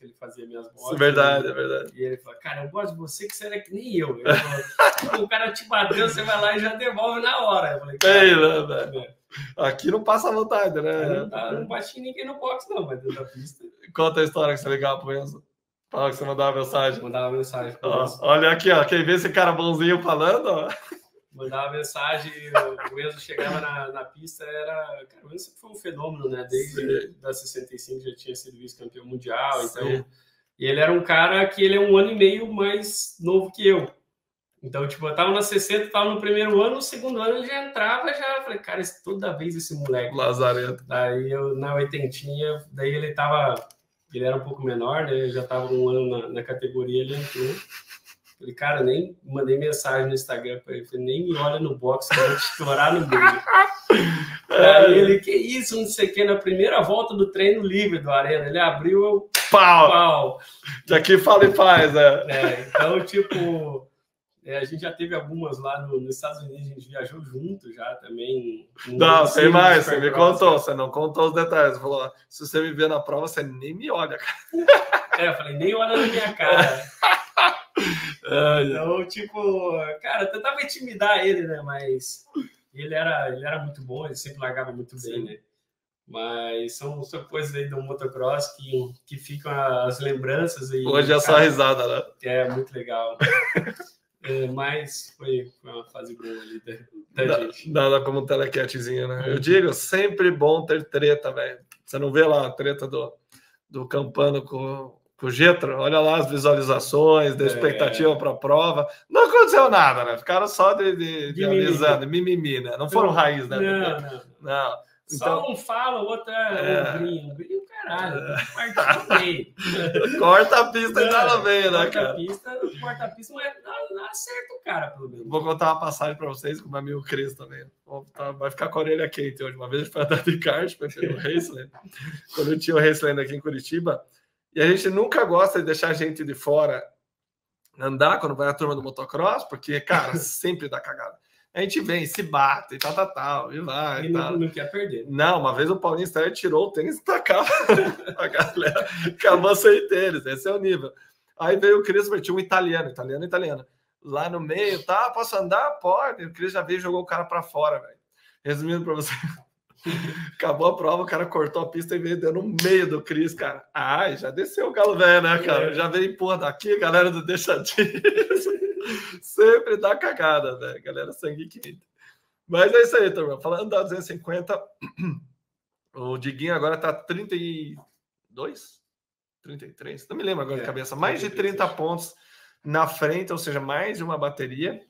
que ele fazia minhas bolas. Verdade, né? É verdade. E ele fala, cara, eu gosto de você que será que nem eu. Eu falo, o cara te bateu, você vai lá e já devolve na hora. Eu falei, cara, aqui não passa vontade, né? Não bate ninguém no box, não, mas dentro da pista. Conta a história que você ligava pro Enzo. Fala que você mandava mensagem. Mandava mensagem. Ó, olha aqui, ó. Quem vê esse cara bonzinho falando, ó. Mandava mensagem, o Enzo chegava na pista, era... Cara, o Enzo sempre foi um fenômeno, né? Desde da 65 já tinha sido vice-campeão mundial, sim. Então... E ele era um cara que ele é um ano e meio mais novo que eu. Então, tipo, eu tava na 60, tava no primeiro ano, no segundo ano ele já entrava, já... Falei, cara, toda vez esse moleque... Lazareto. Daí eu, na oitentinha, daí ele tava... Ele era um pouco menor, né? Eu já tava um ano na categoria, ele entrou... Falei, cara, nem mandei mensagem no Instagram pra ele. Falei, nem me olha no box, que eu vou te estourar no meio. Aí ele, que isso, não sei o que, na primeira volta do treino livre do Arena. Ele abriu, eu... Pau! De aqui fala e faz, né? É, então, tipo... É, a gente já teve algumas lá nos Estados Unidos, a gente viajou junto já também. Não, sei mais, você me contou, você não contou os detalhes. Você falou, se você me vê na prova, você nem me olha, cara. É, eu falei, nem olha na minha cara. Então, tipo, cara, eu tentava intimidar ele, né? Mas ele era muito bom, ele sempre largava muito bem, sim, né? Mas são coisas aí do motocross que ficam as lembranças. E, hoje é só risada, né? É, muito legal. É, mas foi uma fase boa ali da gente. Nada como um telecatzinho, né? Eu digo, sempre bom ter treta, velho. Você não vê lá a treta do Campano com o Getro? Olha lá as visualizações, da expectativa para a prova. Não aconteceu nada, né? Ficaram só de analisando, mimimi, né? Não foram raiz, né? Não. Então, só um fala, o outro é um gringo, caralho. Corta a pista e dá no meio, né, cara? Corta a pista, mas não acerta o cara, pelo menos. Vou contar uma passagem pra vocês com o meu amigo Cris também. Vai ficar com a orelha quente hoje. Uma vez a gente foi andar de kart, foi pelo Raceland. Quando eu tinha o Raceland aqui em Curitiba. E a gente nunca gosta de deixar a gente de fora andar quando vai a turma do motocross, porque, cara, sempre dá cagada. A gente vem, se bate, e tal, e vai, e tal. Não quer perder. Não, uma vez o Paulinho Steyer tirou o tênis e tacava a galera. Acabou sem tênis, esse é o nível. Aí veio o Cris, tinha um italiano. Lá no meio, tá, posso andar? Pode. O Cris já veio e jogou o cara pra fora, velho. Resumindo pra você, acabou a prova, o cara cortou a pista e veio deu no meio do Cris, cara. Ai, já desceu o galo velho, né, cara? É. Já veio empurra daqui, galera do deixa disso. Sempre dá cagada, velho. Galera sangue quente. Mas é isso aí, turma. Falando da 250, o Diguinho agora tá 32? 33? Não me lembro agora de cabeça. Mais de 30 pontos na frente, ou seja, mais de uma bateria.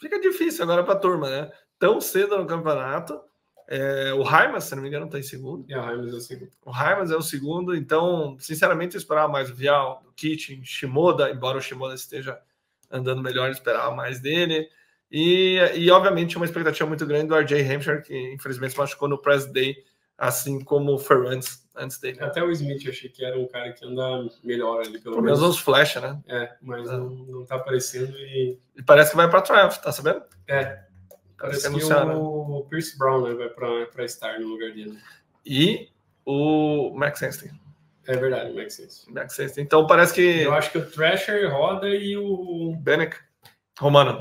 Fica difícil agora pra turma, né? Tão cedo no campeonato. O Raimond, se não me engano, tá em segundo. O Raimond é o segundo. Então, sinceramente, eu esperava mais o Vial, o Kitchen, Shimoda, embora o Shimoda esteja andando melhor, esperava mais dele. E obviamente, uma expectativa muito grande do R.J. Hampshire, que infelizmente machucou no Press Day, assim como o Ferrand antes dele. Até o Smith, eu achei que era um cara que anda melhor ali, pelo menos uns flash, né? É, mas não tá aparecendo e parece que vai pra Triumph, tá sabendo? É. Parece que o Pierce Brown, né, vai pra Star no lugar dele. E o Max Einstein. É verdade, Max Einstein. Então parece que... Eu acho que o Thrasher roda e o... Benek. Romano.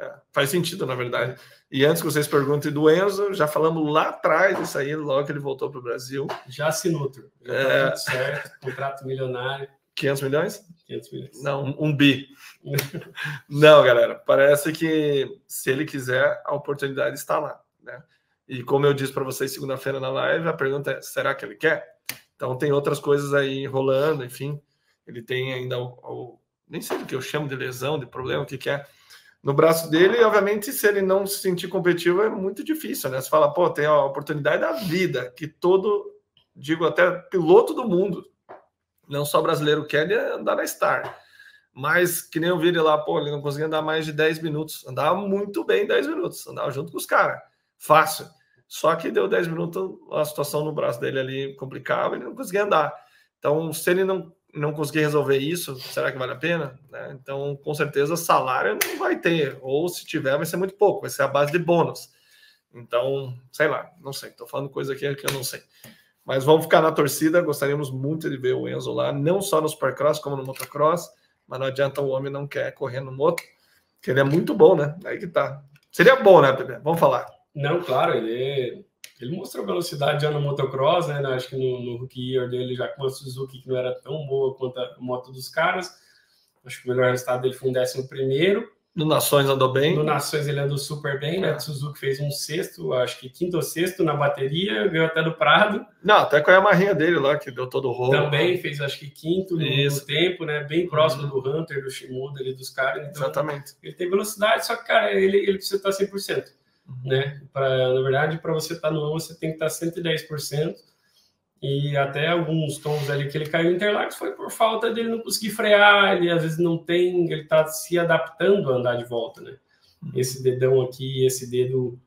É, faz sentido, na verdade. E antes que vocês perguntem do Enzo, já falamos lá atrás isso aí, logo que ele voltou para o Brasil. Já assinou, tá tudo certo, contrato milionário. 500 milhões? 500 milhões. Não, um bi. Não, galera, parece que se ele quiser, a oportunidade está lá, né? E como eu disse para vocês segunda-feira na live, a pergunta é, será que ele quer? Então tem outras coisas aí rolando, enfim. Ele tem ainda nem sei o que eu chamo de lesão, de problema, o que é no braço dele. E obviamente, se ele não se sentir competitivo, é muito difícil, né? Você fala, pô, tem a oportunidade da vida, que até piloto do mundo, não só brasileiro, quer andar na Star. Mas que nem eu vi ele lá, pô, ele não conseguia andar mais de 10 minutos. Andava muito bem 10 minutos, andava junto com os caras, fácil. Só que deu 10 minutos, a situação no braço dele ali complicava, ele não conseguia andar. Então, se ele não conseguir resolver isso, será que vale a pena? Né? Então, com certeza, salário não vai ter. Ou se tiver, vai ser muito pouco. Vai ser a base de bônus. Então, sei lá. Não sei. Estou falando coisa aqui que eu não sei. Mas vamos ficar na torcida, gostaríamos muito de ver o Enzo lá, não só no Supercross, como no Motocross, mas não adianta, o homem não quer correr no moto, que ele é muito bom, né? Aí que tá. Seria bom, né, Pepe? Vamos falar. Não, claro, ele mostrou velocidade já no Motocross, né? Acho que no Rookie Year dele, já com a Suzuki, que não era tão boa quanto a moto dos caras, acho que o melhor resultado dele foi um 11º. No Nações andou bem. No Nações ele andou super bem, né? Suzuki fez um 6º, acho que 5º ou 6º na bateria, ganhou até do Prado. Não, até com a Yamarrinha dele lá, que deu todo o rolo. Também fez, acho que 5º no tempo, né? Bem próximo do Hunter, do Shimoda ali, dos caras. Então, exatamente. Ele tem velocidade, só que, cara, ele precisa estar 100%. Né? Na verdade, para você estar no 11, você tem que estar 110%. E até alguns tons ali que ele caiu em Interlagos foi por falta dele não conseguir frear, ele às vezes não tem, ele tá se adaptando a andar de volta, né? Esse dedão aqui, esse dedo,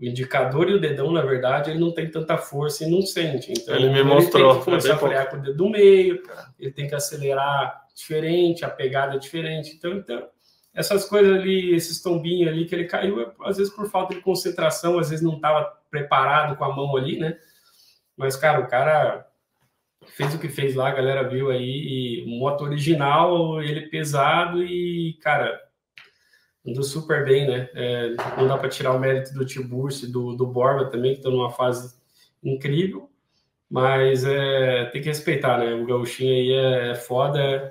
o indicador e o dedão, na verdade, ele não tem tanta força e não sente. Então, ele me mostrou. Ele tem que começar a frear com o dedo do meio, ele tem que acelerar diferente, a pegada é diferente. Então, essas coisas ali, esses tombinhos ali que ele caiu, às vezes por falta de concentração, às vezes não estava preparado com a mão ali, né? Mas, cara, o cara fez o que fez lá, a galera viu aí, moto original, ele pesado e, cara, andou super bem, né? Não dá para tirar o mérito do Tiburcio e do Borba também, que estão numa fase incrível, mas tem que respeitar, né? O gauchinho aí é foda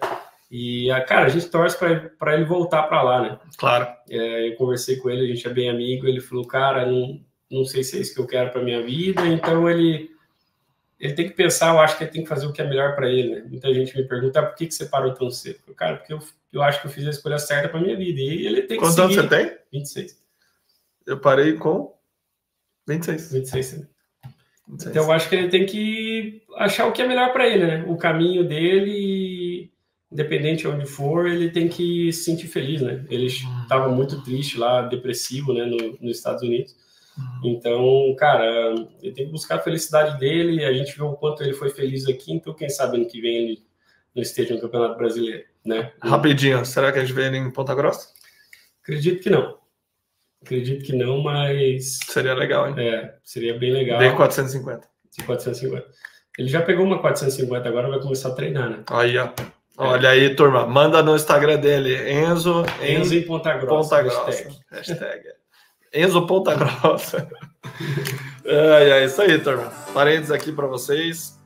e, cara, a gente torce para ele voltar para lá, né? Claro. Eu conversei com ele, a gente é bem amigo, ele falou, cara, não sei se é isso que eu quero para minha vida, então ele tem que pensar, eu acho que ele tem que fazer o que é melhor para ele, né? Muita gente me pergunta, por que você parou tão cedo? Cara, porque eu acho que eu fiz a escolha certa para minha vida. E ele tem que seguir. Quantos anos você tem? 26. Eu parei com 26. 26. Então eu acho que ele tem que achar o que é melhor para ele, né? O caminho dele, independente de onde for, ele tem que se sentir feliz, né? Ele estava muito triste lá, depressivo, né? Nos Estados Unidos. Então, cara, ele tem que buscar a felicidade dele, a gente viu o quanto ele foi feliz aqui, então quem sabe ano que vem ele não esteja no Campeonato Brasileiro, né? Rapidinho, será que a gente vê ele em Ponta Grossa? Acredito que não, mas... Seria legal, hein? Seria bem legal. De 450. Ele já pegou uma 450, agora vai começar a treinar, né? Aí, ó. Olha aí, turma, manda no Instagram dele, Enzo em Ponta Grossa. Hashtag. Enzo Ponta Grossa. É isso aí, turma. Parênteses aqui para vocês.